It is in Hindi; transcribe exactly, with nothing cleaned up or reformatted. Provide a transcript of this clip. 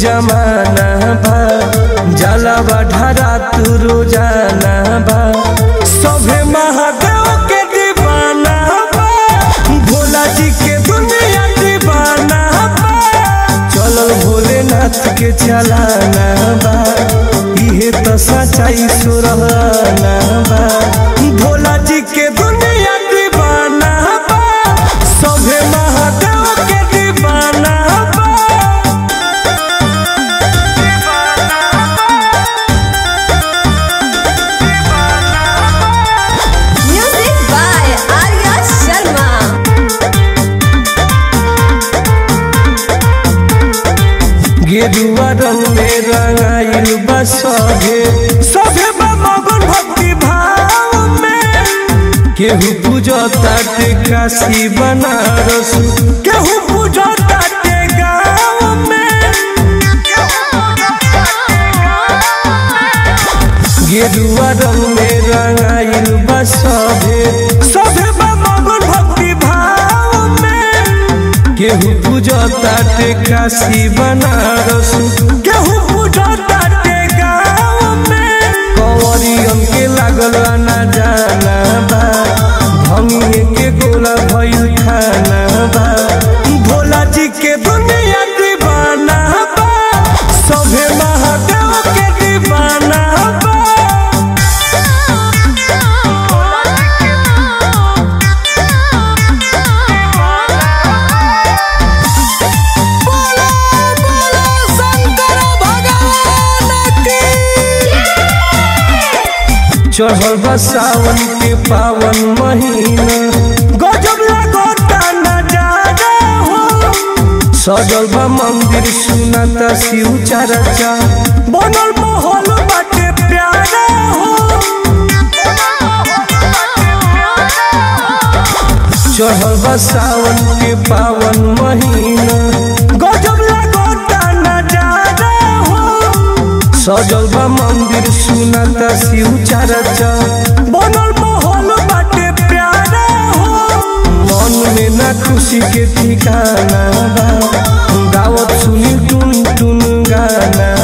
जमाना बा जला बढ़ा तू रोजाना बा सभे महादेव के दीवाना बा भोला जी के दुनिया दीवाना बा चलो भोलेनाथ के चलाना बा ये तो सच्चाई सुरहाना बा भोला जी के दुनिया दीवाना बा सभे महादेव के दीवाना गेरुआ रंग में रंगाइल बा सभे सभे बाबा गुण भक्ति भाव में केहू पूजता काशी बनारस केहू पूजता गाँव में गेरुआ रंग में रंगाइल बा सभे सभे बाबा गुण भक्ति भाव में केहू पूजता काशी बनारस केहू पूजता गाँव में कंवरियन के लागल ना जाना बा भंगिए के गोला भइल खाना बा भोला जी के दुनिया दीवाना बा सभे महादेव के दीवाना बा चढ़ल बा सावन के पावन महीना गजब लागता नजारा हो सजल बा मंदिर सुनाता शिव चर्चा बनल माहौल बाटे प्यारा हो चढ़ल बा सावन के पावन महीना गजब लागता नजारा हो सजल बा मंदिर सुनाता शिव चर्चा बनल माहौल बाटे प्यारा हो मन में ना खुशी के ठिकाना बा गावत सुनी टुन टुन गाना।